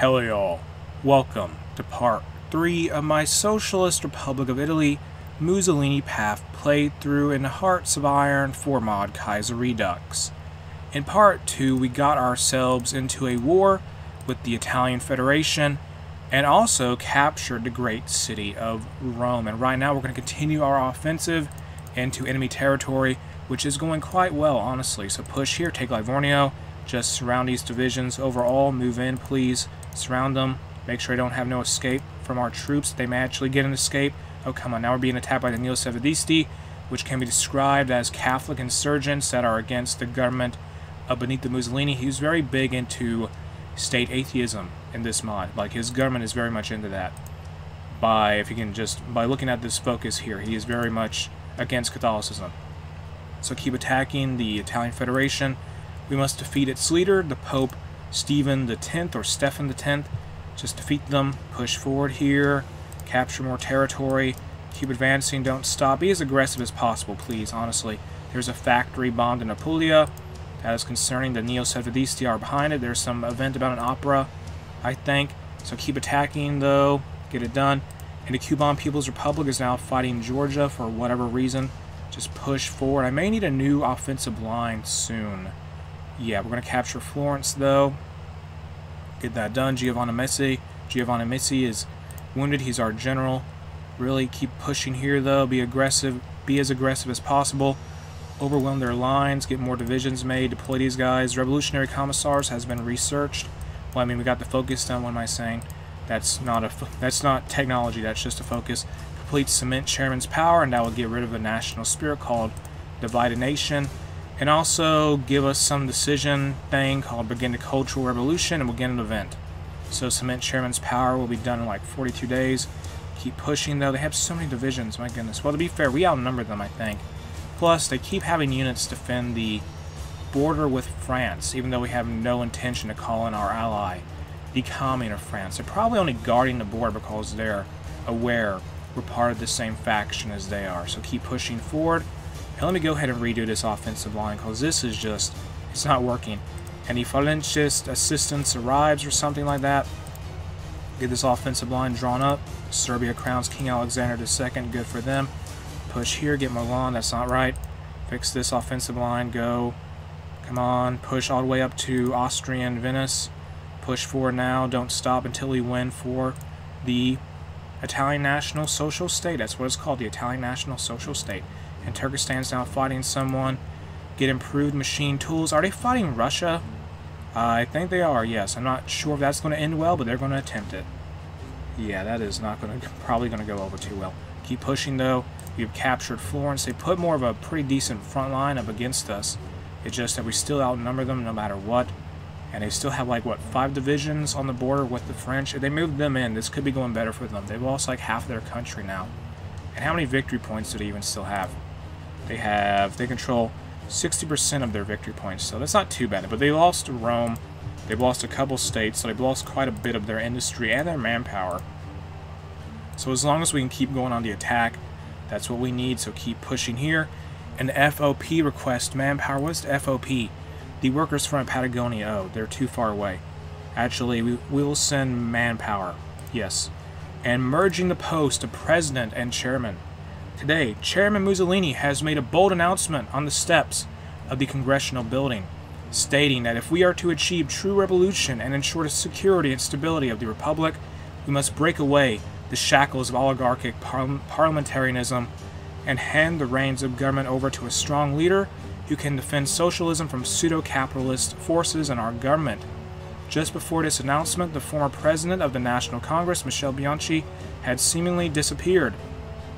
Hello y'all, welcome to part 3 of my Socialist Republic of Italy Mussolini path playthrough in Hearts of Iron 4 mod Kaiserredux. In part 2 we got ourselves into a war with the Italian Federation and also captured the great city of Rome, and right now we're going to continue our offensive into enemy territory, which is going quite well honestly. So push here, take Livorno, just surround these divisions overall, move in please. Surround them, make sure they don't have no escape from our troops. They may actually get an escape. Oh, come on, now we're being attacked by the Neo-Sevadisti, which can be described as Catholic insurgents that are against the government of Benito Mussolini. He's very big into state atheism in this mod. Like, his government is very much into that. By looking at this focus here, he is very much against Catholicism. So keep attacking the Italian Federation. We must defeat its leader, the Pope Stephen the Tenth. Just defeat them, push forward here, capture more territory, keep advancing, don't stop. Be as aggressive as possible, please, honestly. There's a factory bombed in Apulia. That is concerning. The Neo-Sevadisti are behind it. There's some event about an opera, I think. So keep attacking, though. Get it done. And the Cuban People's Republic is now fighting Georgia for whatever reason. Just push forward. I may need a new offensive line soon. Yeah, we're going to capture Florence, though. Get that done. Giovanna Messi is wounded. He's our general. Really keep pushing here, though. Be aggressive. Be as aggressive as possible. Overwhelm their lines. Get more divisions made. Deploy these guys. Revolutionary Commissars has been researched. Well, I mean, we got the focus done. What am I saying? That's not technology. That's just a focus. Complete Cement Chairman's power, and that will get rid of a national spirit called Divide a Nation. And also give us some decision thing called Begin the Cultural Revolution, and we'll get an event. So Cement Chairman's power will be done in like 42 days. Keep pushing though. They have so many divisions, my goodness. Well, to be fair, we outnumber them, I think. Plus, they keep having units defend the border with France, even though we have no intention to call in our ally, the Commune of France. They're probably only guarding the border because they're aware we're part of the same faction as they are. So keep pushing forward. Now let me go ahead and redo this offensive line, because this is just, it's not working. Any Falangist assistance arrives or something like that. Get this offensive line drawn up. Serbia crowns King Alexander II, good for them. Push here, get Milan, that's not right. Fix this offensive line, go. Come on, push all the way up to Austrian Venice. Push forward now, don't stop until we win for the Italian National Social State. That's what it's called, the Italian National Social State. And Turkestan's now fighting someone. Get improved machine tools. Are they fighting Russia? I think they are, yes. I'm not sure if that's going to end well, but they're going to attempt it. Yeah, that is not going to, probably going to go over too well. Keep pushing, though. We've captured Florence. They put more of a pretty decent front line up against us. It's just that we still outnumber them no matter what. And they still have, like, what, 5 divisions on the border with the French? If they moved them in, this could be going better for them. They've lost, like, half of their country now. And how many victory points do they even still have? They control 60% of their victory points, so that's not too bad. But they lost Rome, they've lost a couple states, so they've lost quite a bit of their industry and their manpower. So as long as we can keep going on the attack, that's what we need, so keep pushing here. And the FOP request manpower. What's the FOP? The workers from Patagonia. Oh, they're too far away. Actually, we will send manpower, yes. And merging the post of president and chairman. Today, Chairman Mussolini has made a bold announcement on the steps of the Congressional building, stating that if we are to achieve true revolution and ensure the security and stability of the Republic, we must break away the shackles of oligarchic parliamentarianism and hand the reins of government over to a strong leader who can defend socialism from pseudo-capitalist forces in our government. Just before this announcement, the former president of the National Congress, Michele Bianchi, had seemingly disappeared.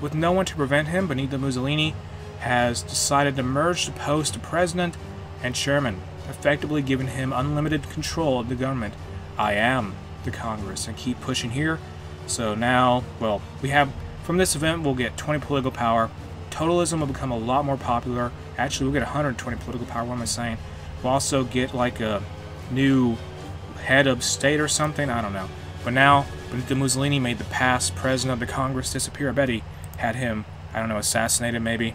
With no one to prevent him, Benito Mussolini has decided to merge the post of president and chairman, effectively giving him unlimited control of the government. I am the Congress, and keep pushing here. So now, well, we have, from this event, we'll get 20 political power. Totalism will become a lot more popular. Actually, we'll get 120 political power, what am I saying? We'll also get like a new head of state or something, I don't know. But now, Benito Mussolini made the past president of the Congress disappear. I bet he had him, I don't know, assassinated maybe.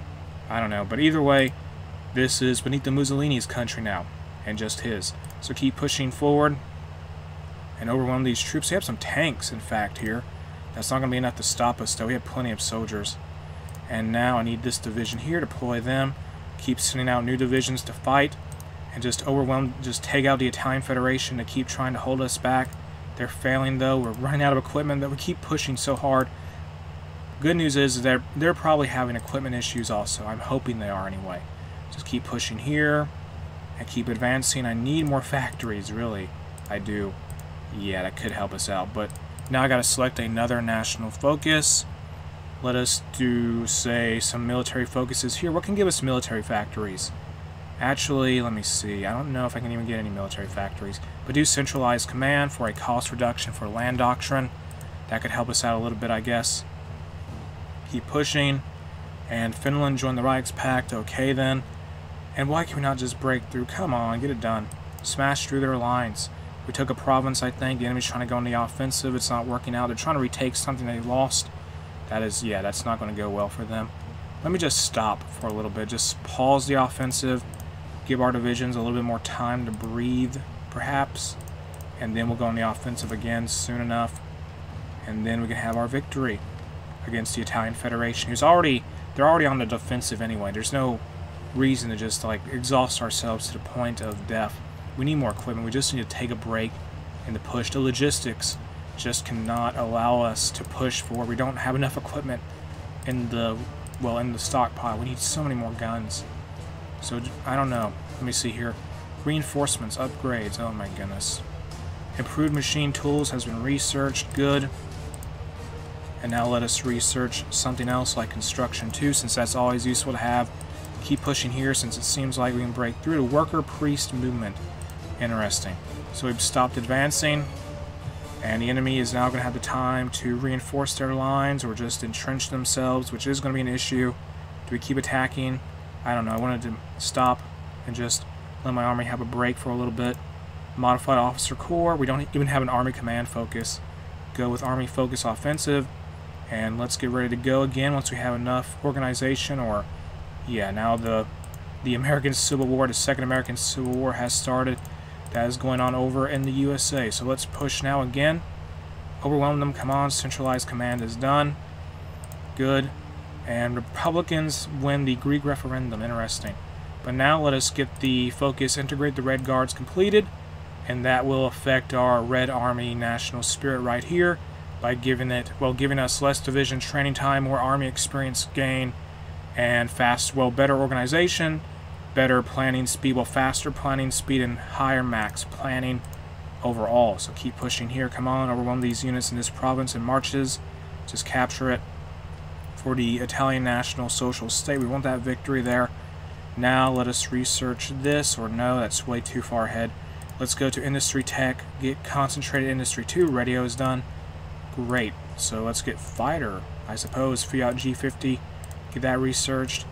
I don't know. But either way, this is Benito Mussolini's country now, and just his. So keep pushing forward. and overwhelm these troops. We have some tanks, in fact, here. That's not going to be enough to stop us, though. We have plenty of soldiers. And now I need this division here, deploy them, keep sending out new divisions to fight, and just overwhelm, just take out the Italian Federation to keep trying to hold us back. They're failing, though. We're running out of equipment, that we keep pushing so hard. Good news is that they're probably having equipment issues also. I'm hoping they are anyway. Just keep pushing here and keep advancing. I need more factories, really. I do. Yeah, that could help us out. But now I got to select another national focus. Let us do, say, some military focuses here. What can give us military factories? Actually, let me see. I don't know if I can even get any military factories. But do centralized command for a cost reduction for land doctrine. That could help us out a little bit, I guess. Keep pushing. And Finland joined the Reichspact. Okay, then. And why can we not just break through? Come on, get it done. Smash through their lines. We took a province, I think. The enemy's trying to go on the offensive. It's not working out. They're trying to retake something they lost. That is, yeah, that's not going to go well for them. Let me just stop for a little bit. Just pause the offensive. Give our divisions a little bit more time to breathe, perhaps, and then we'll go on the offensive again soon enough, and then we can have our victory against the Italian Federation, who's already, they're already on the defensive anyway. There's no reason to just, like, exhaust ourselves to the point of death. We need more equipment. We just need to take a break and to push. The logistics just cannot allow us to push forward. We don't have enough equipment in the, well, in the stockpile. We need so many more guns. So, I don't know. Let me see here. Reinforcements, upgrades. Oh my goodness. Improved machine tools has been researched. Good. And now let us research something else like construction too, since that's always useful to have. Keep pushing here since it seems like we can break through. The worker-priest movement. Interesting. So we've stopped advancing. And the enemy is now going to have the time to reinforce their lines or just entrench themselves, which is going to be an issue. Do we keep attacking? I don't know, I wanted to stop and just let my army have a break for a little bit. Modified officer corps, we don't even have an army command focus. Go with army focus offensive, and let's get ready to go again once we have enough organization. Or, yeah, now the American Civil War, the Second American Civil War has started. That is going on over in the USA, so let's push now again. Overwhelm them, come on, centralized command is done. Good. And Republicans win the Greek referendum. Interesting. But now let us get the focus, integrate the Red Guards completed, and that will affect our Red Army national spirit right here by giving it, well, giving us less division training time, more army experience gain, and fast, well, better organization, better planning speed, well, faster planning speed, and higher max planning overall. So keep pushing here. Come on, overwhelm these units in this province and marches. Just capture it. For the Italian National Social State, we want that victory there. Now let us research this, or no, that's way too far ahead. Let's go to industry tech, get concentrated industry 2, radio is done. Great, so let's get fighter, I suppose, Fiat G50, get that researched.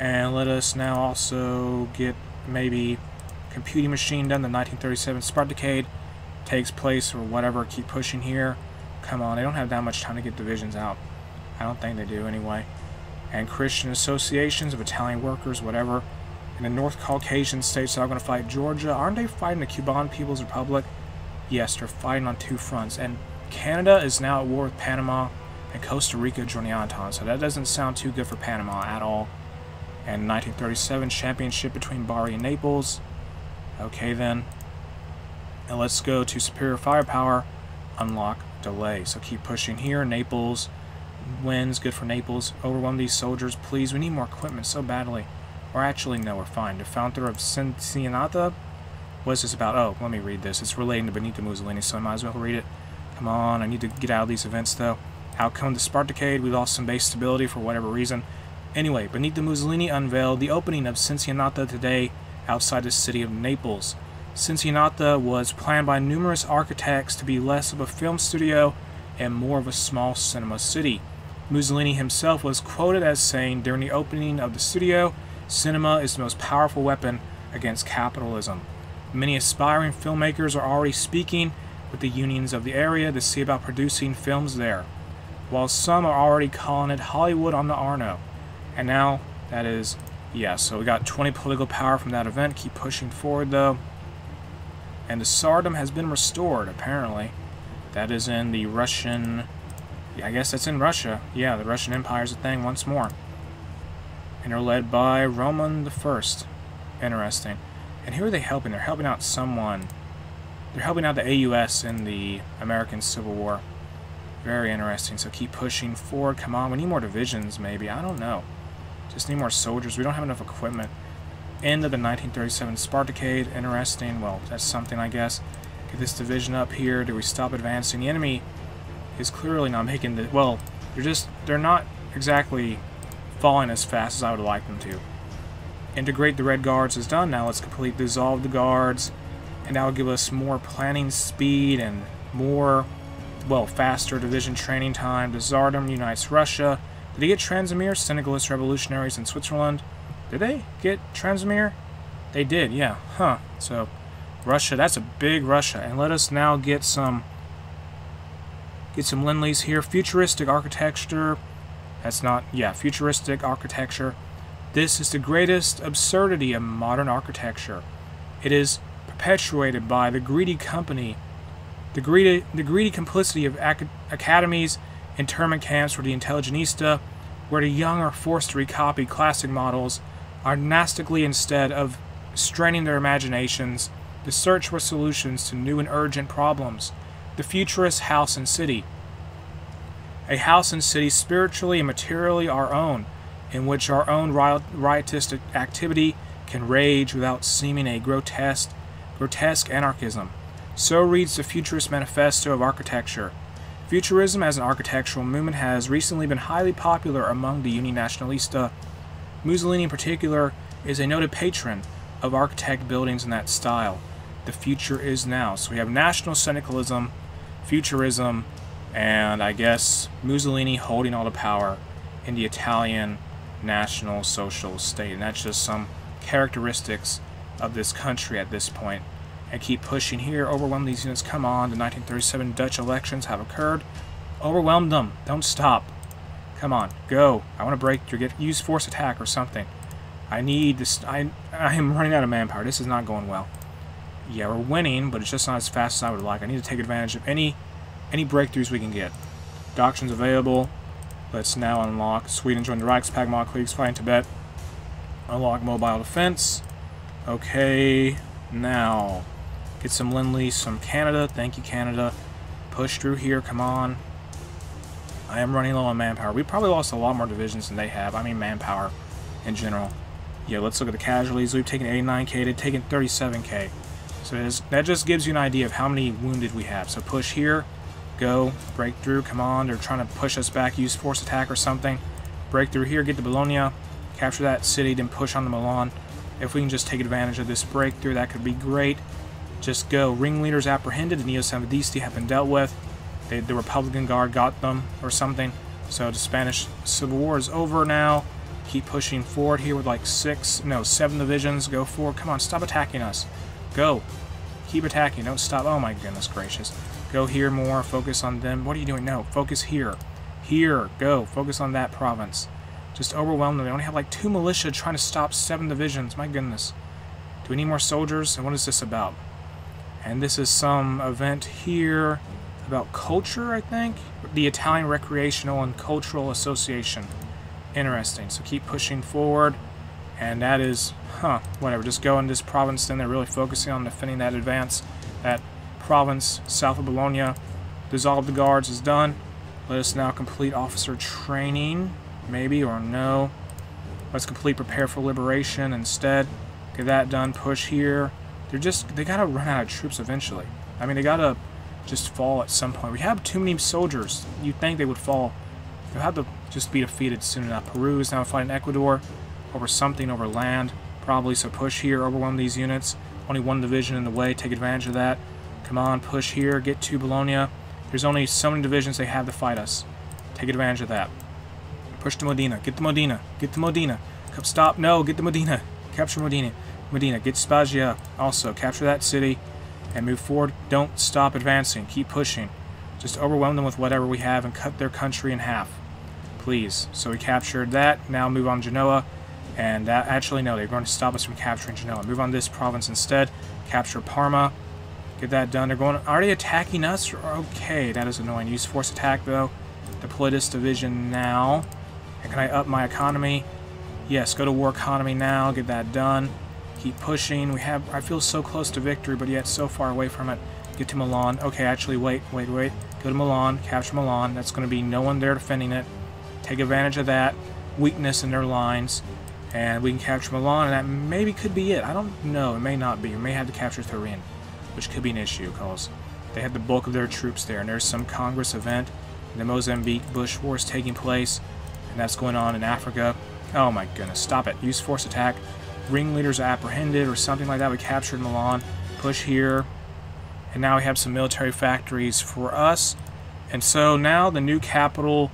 And let us now also get maybe computing machine done, the 1937 Spartacade takes place or whatever, keep pushing here. Come on, they don't have that much time to get divisions out. I don't think they do anyway. And Christian associations of Italian workers, whatever. And the North Caucasian states are going to fight Georgia. Aren't they fighting the Cuban People's Republic? Yes, they're fighting on two fronts. And Canada is now at war with Panama, and Costa Rica joined the Entente. So that doesn't sound too good for Panama at all. And 1937 championship between Bari and Naples. Okay then. And let's go to superior firepower. Unlock delay. So keep pushing here. Naples wins, good for Naples. Overwhelm these soldiers, please. We need more equipment so badly. Or actually, no, we're fine. The founder of Cinecittà. What's this about? Oh, let me read this. It's relating to Benito Mussolini, so I might as well read it. Come on, I need to get out of these events, though. Outcome the Spartacade. We lost some base stability for whatever reason. Anyway, Benito Mussolini unveiled the opening of Cinecittà today outside the city of Naples. Cinecittà was planned by numerous architects to be less of a film studio and more of a small cinema city. Mussolini himself was quoted as saying, during the opening of the studio, cinema is the most powerful weapon against capitalism. Many aspiring filmmakers are already speaking with the unions of the area to see about producing films there, while some are already calling it Hollywood on the Arno. And now, that is, yeah, so we got 20 political power from that event. Keep pushing forward, though. and the tsardom has been restored, apparently. That is in the Russian... I guess that's in Russia. Yeah, the Russian Empire's a thing once more. And they're led by Roman the First. Interesting. And who are they helping? They're helping out someone. They're helping out the AUS in the American Civil War. Very interesting. So keep pushing forward. Come on, we need more divisions, maybe. I don't know. Just need more soldiers. We don't have enough equipment. End of the 1937 Spartacade. Interesting. Well, that's something, I guess. Get this division up here. Do we stop advancing? The enemy is clearly not making the... Well, they're not exactly falling as fast as I would like them to. Integrate the Red Guards is done. Now let's complete dissolve the guards. And that will give us more planning speed and more... Well, faster division training time. The tsardom unites Russia. Did he get Transimir? Senegalist revolutionaries in Switzerland. Did they get Transimir? They did, yeah. Huh. So, Russia. That's a big Russia. And let us now get some... Get some Lend-Lease here. Futuristic architecture. That's not... Yeah, futuristic architecture. This is the greatest absurdity of modern architecture. It is perpetuated by the greedy company... The greedy complicity of academies, internment camps for the intelligentista, where the young are forced to recopy classic models, agnostically instead of straining their imaginations to search for solutions to new and urgent problems. The futurist house and city. A house and city spiritually and materially our own, in which our own riotous activity can rage without seeming a grotesque anarchism. So reads the Futurist Manifesto of Architecture. Futurism as an architectural movement has recently been highly popular among the Uninationalista. Mussolini in particular is a noted patron of architect buildings in that style. The future is now. So we have national syndicalism, futurism, and I guess Mussolini holding all the power in the Italian national social state. And that's just some characteristics of this country at this point. And keep pushing here. Overwhelm these units. Come on. The 1937 Dutch elections have occurred. Overwhelm them. Don't stop. Come on. Go. I want to break through. Use force attack or something. I need this. I am running out of manpower. This is not going well. Yeah, we're winning, but it's just not as fast as I would like. I need to take advantage of any breakthroughs we can get. Doctrines available. Let's now unlock. Sweden joined the Reichspakt. Mock leagues fighting Tibet. Unlock mobile defense. Okay. Now... Get some Lend-Lease from Canada. Thank you, Canada. Push through here. Come on. I am running low on manpower. We probably lost a lot more divisions than they have. I mean, manpower in general. Yeah, let's look at the casualties. We've taken 89K. They've taken 37K. So that just gives you an idea of how many wounded we have. So push here. Go. Break through. Come on. They're trying to push us back. Use force attack or something. Break through here. Get to Bologna. Capture that city. Then push on to Milan. If we can just take advantage of this breakthrough, that could be great. Just go. Ringleaders apprehended. The Neo-Sabadisti have been dealt with. The Republican Guard got them or something. So the Spanish Civil War is over now. Keep pushing forward here with like seven divisions. Go forward. Come on, stop attacking us. Go. Keep attacking. Don't stop. Oh my goodness gracious. Go here more. Focus on them. What are you doing? No. Focus here. Here. Go. Focus on that province. Just overwhelm them. They only have like 2 militia trying to stop 7 divisions. My goodness. Do we need more soldiers? And what is this about? And this is some event here about culture, I think. The Italian Recreational and Cultural Association. Interesting. So keep pushing forward. And that is, whatever. Just go into this province. Then they're really focusing on defending that advance. That province south of Bologna. Dissolve the guards is done. Let us now complete officer training. Maybe or no. Let's complete prepare for liberation instead. Get that done. Push here. They gotta run out of troops eventually. I mean, they gotta just fall at some point. We have too many soldiers. You'd think they would fall. They'll have to just be defeated soon enough. Peru is now fighting Ecuador over something, over land, probably. So push here, overwhelm these units. Only 1 division in the way. Take advantage of that. Come on, push here, get to Bologna. There's only so many divisions they have to fight us. Take advantage of that. Push to Modena. Get to Modena. Get to Modena. Stop. No, get to Modena. Capture Modena. Medina, get Spagia. Also, capture that city and move forward. Don't stop advancing. Keep pushing. Just overwhelm them with whatever we have and cut their country in half. Please. So we captured that. Now move on Genoa. And that, actually, no, they're going to stop us from capturing Genoa. Move on this province instead. Capture Parma. Get that done. They're going. Are they attacking us? Okay, that is annoying. Use force attack though. Deploy this division now. And can I up my economy? Yes, go to war economy now. Get that done. Keep pushing. We have. I feel so close to victory, but yet so far away from it. Get to Milan. Okay, actually, wait. Go to Milan. Capture Milan. That's going to be no one there defending it. Take advantage of that weakness in their lines. And we can capture Milan, and that maybe could be it. I don't know. It may not be. We may have to capture Turin, which could be an issue because they had the bulk of their troops there. And there's some Congress event. The Mozambique Bush War is taking place, and that's going on in Africa. Oh my goodness. Stop it. Use force attack. Ringleaders are apprehended or something like that. We captured Milan. Push here. And now we have some military factories for us. And so now the new capital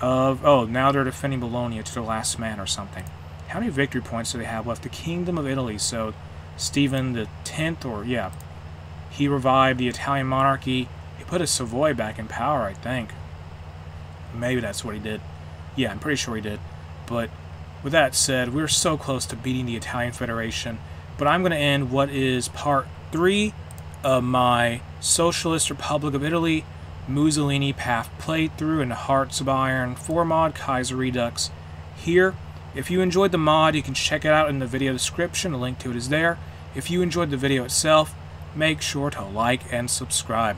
of... Oh, now they're defending Bologna to the last man or something. How many victory points do they have left? The Kingdom of Italy. So Stephen the Tenth, or yeah, he revived the Italian monarchy. He put a Savoy back in power, I think. Maybe that's what he did. Yeah, I'm pretty sure he did. But with that said, we're so close to beating the Italian Federation. But I'm going to end what is part 3 of my Socialist Republic of Italy Mussolini path playthrough in the Hearts of Iron 4 mod Kaiserredux here. If you enjoyed the mod, you can check it out in the video description. A link to it is there. If you enjoyed the video itself, make sure to like and subscribe.